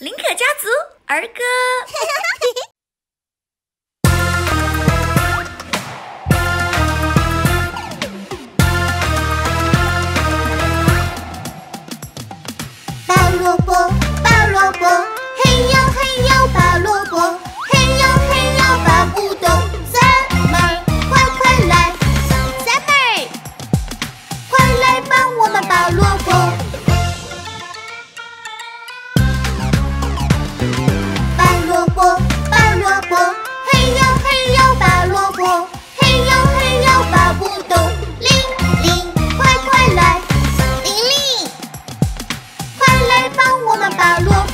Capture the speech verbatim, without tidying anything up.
林可家族儿歌。拔萝卜，拔萝卜，嘿呦嘿呦拔萝卜，嘿呦嘿呦拔不动。三妹儿，快快来！三妹儿，快来帮我们拔萝卜。 拔萝卜，嘿呦嘿呦拔萝卜，嘿呦嘿呦拔不动。玲玲，快快来，玲玲，快来帮我们拔萝卜。